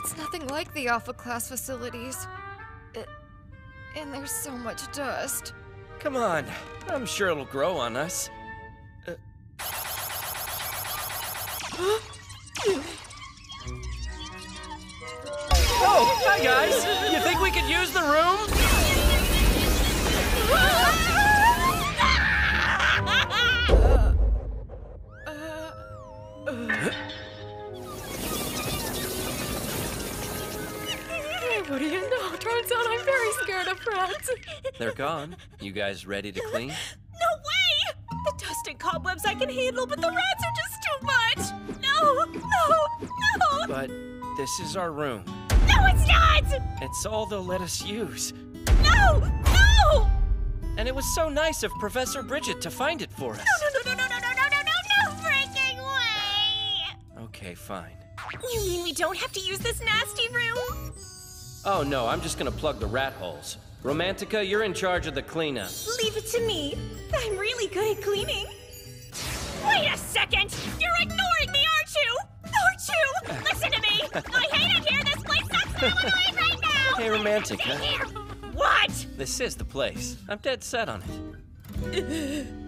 It's nothing like the Alpha-class facilities. And there's so much dust. Come on, I'm sure it'll grow on us. Oh, hi guys! You think we could use the room? Hey, what do you know? Turns out I'm very scared of rats. They're gone. You guys ready to clean? No way! The dust and cobwebs I can handle, but the rats are just too much! No! No! No! But this is our room. No, it's not! It's all they'll let us use. No! No! And it was so nice of Professor Bridget to find it for us. No, no, no, no, no, no, no, no, no, no freaking way! Okay, fine. You mean we don't have to use this nasty room? Oh no, I'm just gonna plug the rat holes. Romantica, you're in charge of the cleanup. Leave it to me. I'm really good at cleaning. Wait a second! You're ignoring me, aren't you? Aren't you? Listen to me! I hate it here! This place sucks! I'm annoyed right now! Hey, Romantica. Stay here. What? This is the place. I'm dead set on it.